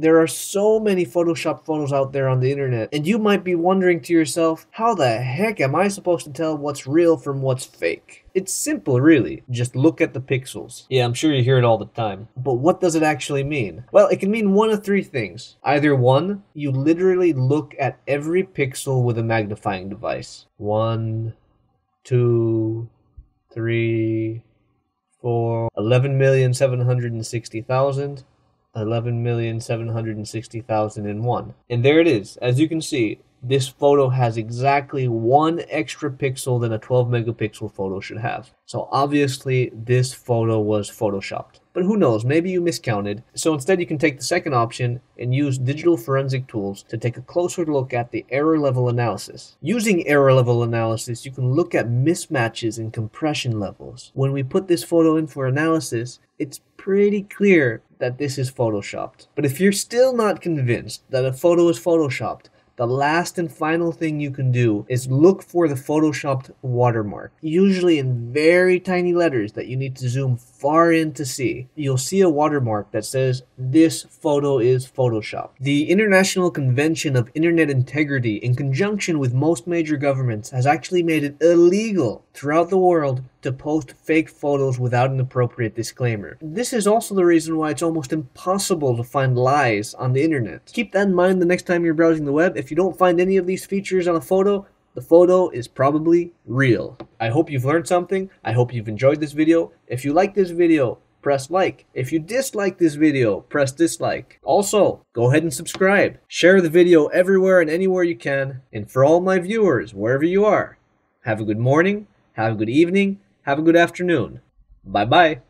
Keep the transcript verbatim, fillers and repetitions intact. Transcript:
There are so many Photoshop photos out there on the internet, and you might be wondering to yourself, how the heck am I supposed to tell what's real from what's fake? It's simple, really. Just look at the pixels. Yeah, I'm sure you hear it all the time. But what does it actually mean? Well, it can mean one of three things. Either one, you literally look at every pixel with a magnifying device. One, two, three, four, eleven million seven hundred sixty thousand. eleven million seven hundred sixty thousand one. And there it is. As you can see, this photo has exactly one extra pixel than a twelve megapixel photo should have. So obviously this photo was photoshopped. But who knows, maybe you miscounted. So instead you can take the second option and use digital forensic tools to take a closer look at the error level analysis. Using error level analysis, you can look at mismatches and compression levels. When we put this photo in for analysis, it's pretty clear that this is photoshopped. But if you're still not convinced that a photo is photoshopped, the last and final thing you can do is look for the photoshopped watermark, usually in very tiny letters that you need to zoom far in to see. You'll see a watermark that says, "This photo is photoshopped." The International Convention of Internet Integrity, in conjunction with most major governments, has actually made it illegal throughout the world to post fake photos without an appropriate disclaimer. This is also the reason why it's almost impossible to find lies on the internet. Keep that in mind the next time you're browsing the web. If you don't find any of these features on a photo, the photo is probably real. I hope you've learned something. I hope you've enjoyed this video. If you like this video, press like. If you dislike this video, press dislike. Also, go ahead and subscribe. Share the video everywhere and anywhere you can. And for all my viewers, wherever you are, have a good morning, have a good evening, have a good afternoon. Bye-bye.